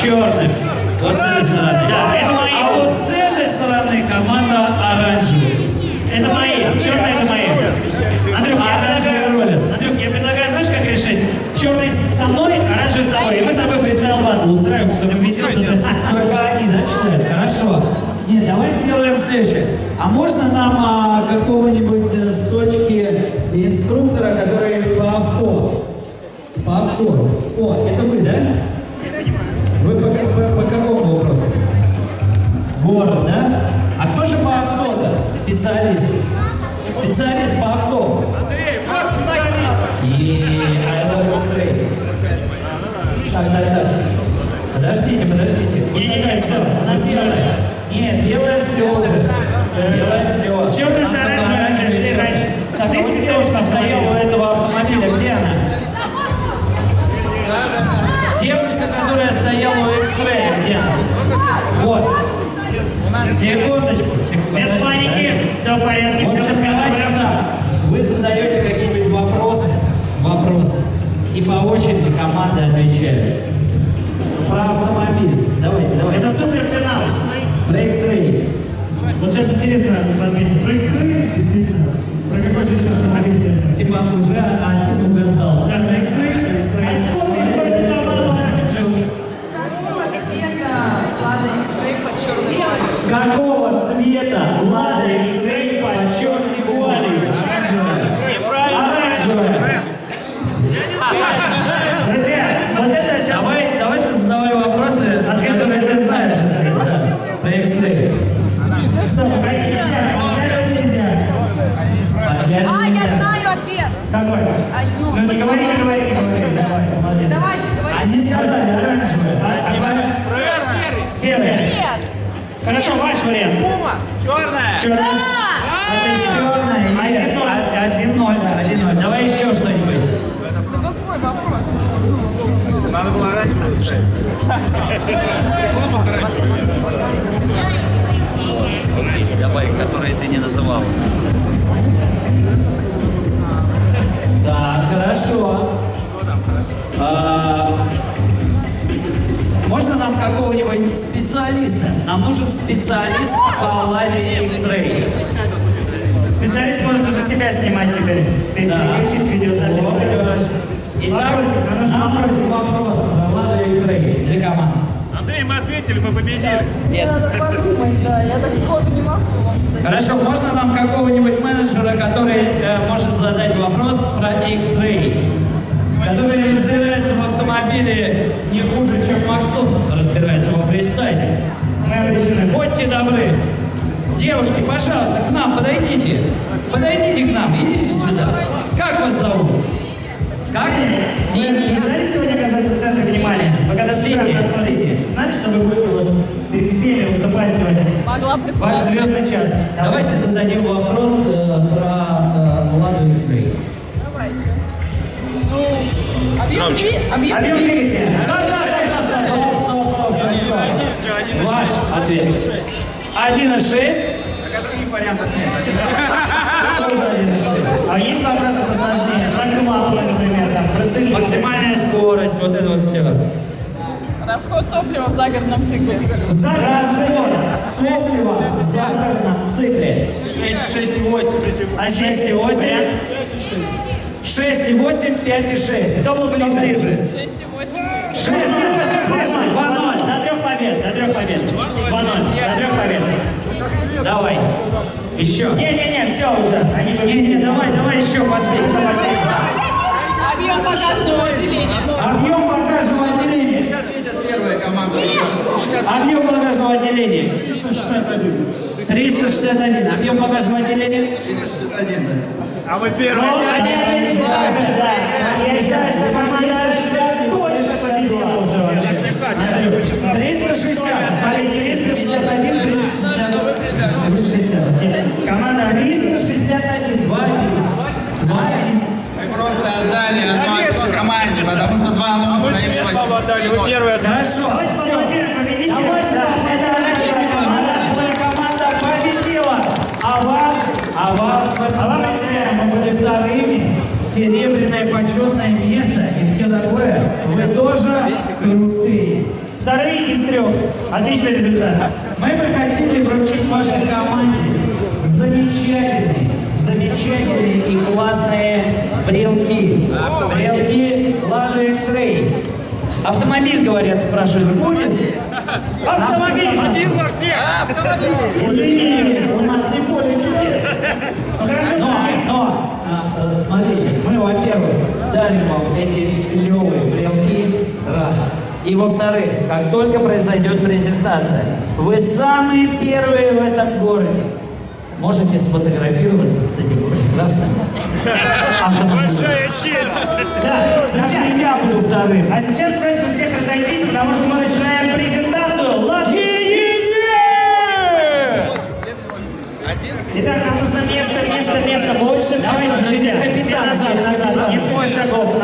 черных. Вот с этой стороны. Да, это мои. А вот с этой стороны команда оранжевая. Это мои. Черные это мои. Андрюх, оранжевый ролик. Андрюх, я предлагаю, знаешь, как решить? Черный со мной, оранжевый с тобой. И мы с тобой фристайл батл устраиваем, кто-то победил. Только они, да, считают? Хорошо. Нет, давай сделаем следующее. А можно нам какого-нибудь с точки инструктора, который по авто? По авто. О, это вы, да? Вы по какому вопросу? Город, да? А кто же по авто-то? Специалист. Специалист по авто. Андрей, ваш журналист. И X-Ray. Так. Подождите. Нет, все. Нет, белое все уже. Белое все. Чем ты раньше? Так, ты девушка стояла у этого автомобиля. Где она? Девушка, которая стояла у X-Ray. Где она? Вот. Секундочку. Без паники. Все в порядке. Вот все давайте так. Вы задаете какие-нибудь вопросы. И по очереди команда отвечает. Про автомобиль. Давайте. Это суперфинал. Про X-Ray. Вот сейчас интересно ответить. Про X-Ray действительно. Про какой же еще автомобиль? Типа уже один угадал. Да, про X-Ray. А что вы говорите, что она была отжила? Какого цвета LADA X-Ray по черной вуали? Какого цвета LADA X-Ray по черной вуали? Оранжевая. Друзья, вот это сейчас... Давай ты задавай вопросы, ответы на это знаешь. По X-Ray. Я знаю ответ. Какой? Ну, не говори. Давайте. Они сказали оранжевые. Серые. Хорошо, ваш вариант. Пума. Черная. Да! Это черная. 1-0. Давай еще что-нибудь. Да какой вопрос? Надо было оранжевую решать. Давай, которые ты не называл. Да, хорошо. Что там хорошо? Можно нам какого-нибудь специалиста? Нам нужен специалист по LADA X-Ray. Специалист может даже себя снимать теперь. Переключить видеозапись. Вопрос. LADA X-Ray для команды. Андрей, мы ответили, мы победили. Нет. Надо подумать, да, я так сходу не могу. Хорошо, можно нам какого-нибудь менеджера, который может задать вопрос про X-Ray, который разбирается в автомобиле не хуже, чем Максун разбирается во фристайле. Будьте добры. Девушки, пожалуйста, к нам подойдите. Подойдите к нам, идите сюда. Как вас зовут? Как? Вы знали сегодня оказаться в центре внимания? Вы когда знали, что вы будете вот перед всеми выступать сегодня? Ваш звездный час. Давайте зададим вопрос про LADA X-Ray. Давайте. Объем двигателя. Стоп. Ваш ответ. 1,6. А каких вариантов нет? А есть вопросы посложнее? Про клапаны, например, там, про цилиндр. Максимальная скорость, вот это вот все. Расход топлива в загородном цикле. Расход топлива в загородном цикле. 6,8. А 6,8? 6,8, 5,6. Кто был ближе? 6,8. 6,8. 2-0. До 3 побед. 2-0. До 3 побед. Давай. Еще. Не, все уже. Давай еще последний. Объем багажного отделения. Объем багажного отделения. 50 видят первая команда. Объем багажного отделения. 361. Объем багажного отделения. 361. А вы первые. Я считаю, что команда 360 точно победила уже. 360. 361. 360. Команда 361. 2-1. Мы просто отдали одну команде, потому что 2-0. Вы первые. Хорошо. Победитель. Команда победила. А вам мы были вторыми. Серебряное почетное место и все такое. Вы тоже крутые. вторые из трех. Отличный результат. Мы прокатили вручить вашей команде замечательные и классные брелки. Брелки LADA X-Ray. Автомобиль, говорят, спрашивают. Будет? Автомобиль! Один во всех! Автомобиль! Извини, у нас не поле чудес. Но, смотрите, мы, во-первых, дарим вам эти левые брелки, раз. И во-вторых, как только произойдет презентация, вы самые первые в этом городе можете сфотографироваться с этим прекрасным автомобилем. Большая честь! Да, даже я буду вторым. А сейчас просто всех разойтись, потому что мы начинаем презентацию LADA X-Ray! Итак, нам нужно место, больше. Давайте, через капитан, назад, несколько шагов.